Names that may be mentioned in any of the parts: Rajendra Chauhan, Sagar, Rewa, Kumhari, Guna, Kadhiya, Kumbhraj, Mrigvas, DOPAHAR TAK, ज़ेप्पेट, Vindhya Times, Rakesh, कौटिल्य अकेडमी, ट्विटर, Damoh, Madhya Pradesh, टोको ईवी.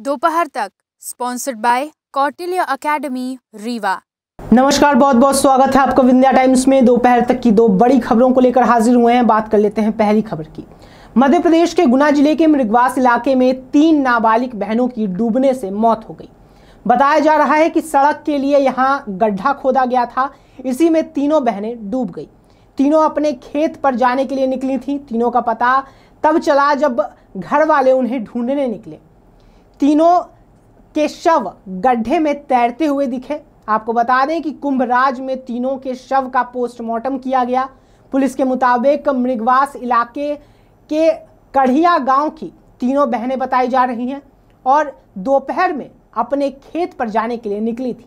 दोपहर तक sponsored by कौटिल्य अकेडमी Rewa. नमस्कार, बहुत बहुत स्वागत है आपका विंध्या टाइम्स में। दोपहर तक की दो बड़ी खबरों को लेकर हाजिर हुए हैं। बात कर लेते हैं पहली खबर की। मध्य प्रदेश के गुना जिले के मृगवास इलाके में 3 नाबालिग बहनों की डूबने से मौत हो गई। बताया जा रहा है कि सड़क के लिए यहां गड्ढा खोदा गया था, इसी में तीनों बहनें डूब गई। तीनों अपने खेत पर जाने के लिए निकली थी। तीनों का पता तब चला जब घर वाले उन्हें ढूंढने निकले। तीनों के शव गड्ढे में तैरते हुए दिखे। आपको बता दें कि कुंभराज में तीनों के शव का पोस्टमार्टम किया गया। पुलिस के मुताबिक मृगवास इलाके के कढ़िया गांव की तीनों बहनें बताई जा रही हैं और दोपहर में अपने खेत पर जाने के लिए निकली थी।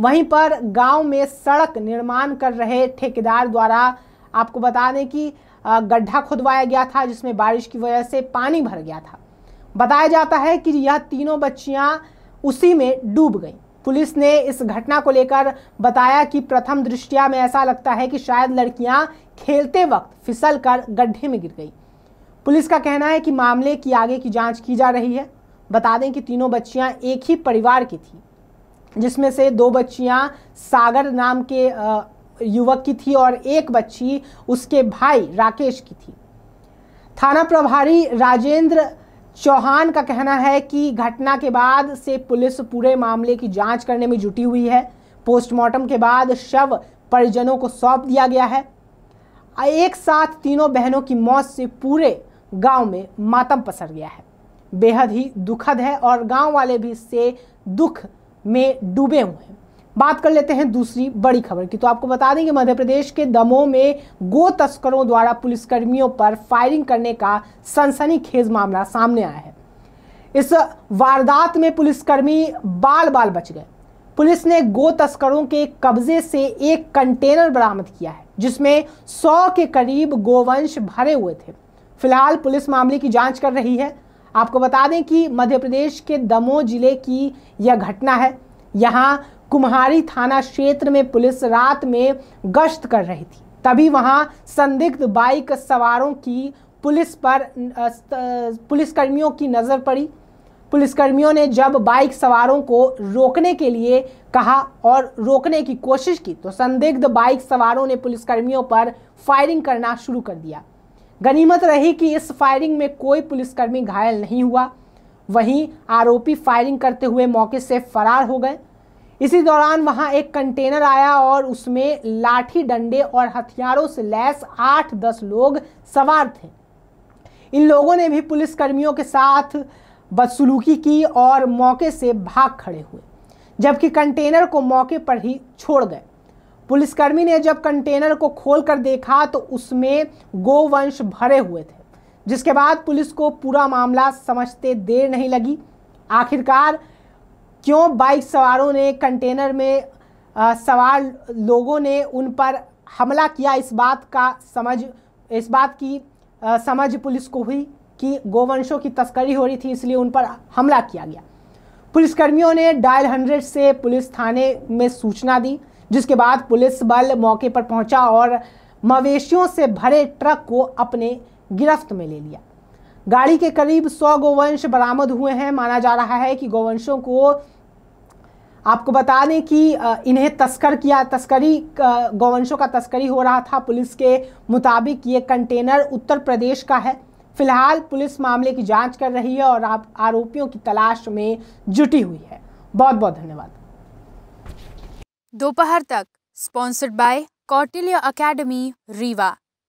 वहीं पर गांव में सड़क निर्माण कर रहे ठेकेदार द्वारा आपको बता दें कि गड्ढा खुदवाया गया था, जिसमें बारिश की वजह से पानी भर गया था। बताया जाता है कि यह तीनों बच्चियां उसी में डूब गईं। पुलिस ने इस घटना को लेकर बताया कि प्रथम दृष्टिया में ऐसा लगता है कि शायद लड़कियां खेलते वक्त फिसलकर गड्ढे में गिर गई। पुलिस का कहना है कि मामले की आगे की जांच की जा रही है। बता दें कि तीनों बच्चियां एक ही परिवार की थी, जिसमें से 2 बच्चियां सागर नाम के युवक की थी और 1 बच्ची उसके भाई राकेश की थी। थाना प्रभारी राजेंद्र चौहान का कहना है कि घटना के बाद से पुलिस पूरे मामले की जांच करने में जुटी हुई है। पोस्टमार्टम के बाद शव परिजनों को सौंप दिया गया है। एक साथ तीनों बहनों की मौत से पूरे गांव में मातम पसर गया है। बेहद ही दुखद है और गांव वाले भी इससे दुख में डूबे हुए हैं। बात कर लेते हैं दूसरी बड़ी खबर की। तो आपको बता दें कि मध्य प्रदेश के दमोह में गो तस्करों द्वारा पुलिसकर्मियों पर फायरिंग करने का सनसनीखेज मामला सामने आया है। इस वारदात में पुलिसकर्मी बाल-बाल बच गए। पुलिस ने गो तस्करों के कब्जे से एक कंटेनर बरामद किया है, जिसमें 100 के करीब गोवंश भरे हुए थे। फिलहाल पुलिस मामले की जाँच कर रही है। आपको बता दें कि मध्य प्रदेश के दमोह जिले की यह घटना है। यहाँ कुम्हारी थाना क्षेत्र में पुलिस रात में गश्त कर रही थी, तभी वहां संदिग्ध बाइक सवारों की पुलिसकर्मियों की नज़र पड़ी। पुलिसकर्मियों ने जब बाइक सवारों को रोकने के लिए कहा और रोकने की कोशिश की तो संदिग्ध बाइक सवारों ने पुलिसकर्मियों पर फायरिंग करना शुरू कर दिया। गनीमत रही कि इस फायरिंग में कोई पुलिसकर्मी घायल नहीं हुआ। वहीं आरोपी फायरिंग करते हुए मौके से फरार हो गए। इसी दौरान वहां एक कंटेनर आया और उसमें लाठी डंडे और हथियारों से लैस 8-10 लोग सवार थे। इन लोगों ने भी पुलिसकर्मियों के साथ बदसलूकी की और मौके से भाग खड़े हुए, जबकि कंटेनर को मौके पर ही छोड़ गए। पुलिसकर्मी ने जब कंटेनर को खोलकर देखा तो उसमें गोवंश भरे हुए थे, जिसके बाद पुलिस को पूरा मामला समझते देर नहीं लगी। आखिरकार क्यों बाइक सवारों ने कंटेनर में सवार लोगों ने उन पर हमला किया, इस बात की समझ पुलिस को हुई कि गोवंशों की तस्करी हो रही थी, इसलिए उन पर हमला किया गया। पुलिसकर्मियों ने डायल 100 से पुलिस थाने में सूचना दी, जिसके बाद पुलिस बल मौके पर पहुंचा और मवेशियों से भरे ट्रक को अपने गिरफ्त में ले लिया। गाड़ी के करीब 100 गोवंश बरामद हुए हैं। माना जा रहा है कि गोवंशों को आपको बता दें कि इन्हें गोवंशों का तस्करी हो रहा था। पुलिस के मुताबिक ये कंटेनर उत्तर प्रदेश का है। फिलहाल पुलिस मामले की जांच कर रही है और आरोपियों की तलाश में जुटी हुई है। बहुत बहुत धन्यवाद। दोपहर तक sponsored by कौटिल्य अकेडमी Rewa.